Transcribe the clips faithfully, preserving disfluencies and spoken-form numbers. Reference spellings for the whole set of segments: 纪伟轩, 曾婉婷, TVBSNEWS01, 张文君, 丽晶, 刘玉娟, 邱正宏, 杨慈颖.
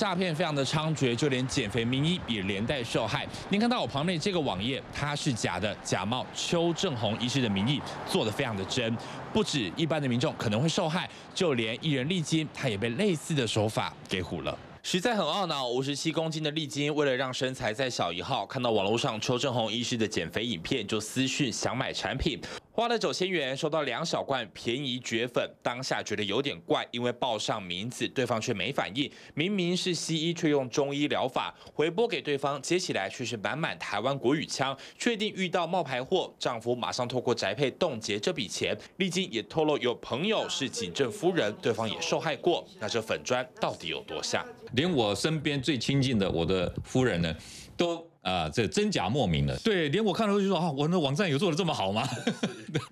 诈骗非常的猖獗，就连减肥名医也连带受害。您看到我旁边这个网页，它是假的，假冒邱正鸿医师的名义做的非常的真。不止一般的民众可能会受害，就连艺人丽晶，她也被类似的手法给唬了。 实在很懊恼，五十七公斤的丽晶，为了让身材再小一号，看到网络上邱正鸿医师的减肥影片，就私讯想买产品，花了九千元收到两小罐，便宜绝粉。当下觉得有点怪，因为报上名字，对方却没反应，明明是西医，却用中医疗法回拨给对方，接起来却是满满台湾国语腔。确定遇到冒牌货，丈夫马上透过宅配冻结这笔钱。丽晶也透露有朋友是警政夫人，对方也受害过。那这粉砖到底有多像？ 连我身边最亲近的我的夫人呢，都啊、呃、这真假莫名了。对，连我看了都就说啊，我的网站有做得这么好吗？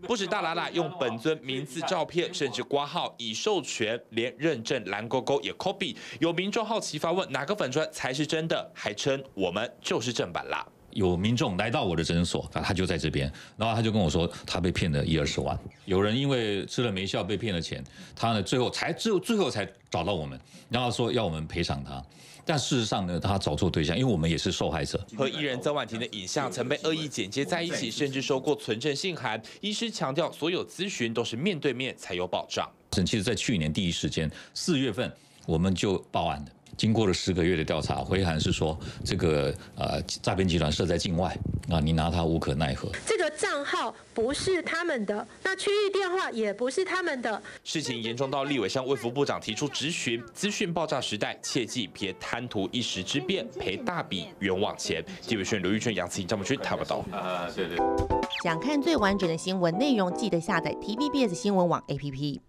不止大喇喇用本尊名字、照片，甚至挂号已授权，连认证蓝勾勾也 copy。有民众好奇发问，哪个粉专才是真的？还称我们就是正版啦。 有民众来到我的诊所，他就在这边，然后他就跟我说，他被骗了一二十万。有人因为吃了没效被骗了钱，他呢最后才最后最后才找到我们，然后说要我们赔偿他。但事实上呢，他找错对象，因为我们也是受害者。和艺人曾婉婷的影像曾被恶意剪接在一起，甚至收过存证信函。医师强调，所有咨询都是面对面才有保障。其实，在去年第一时间四月份，我们就报案了。 经过了十个月的调查，回函是说这个呃诈骗集团设在境外，啊，你拿他无可奈何。这个账号不是他们的，那区域电话也不是他们的。事情严重到立委向卫福部长提出质询。资讯爆炸时代，切记别贪图一时之便，赔大笔冤枉钱。纪伟轩、刘玉娟、杨慈颖、张文君谈不到。啊，对对。想看最完整的新闻内容，记得下载 T V B S 新闻网 A P P。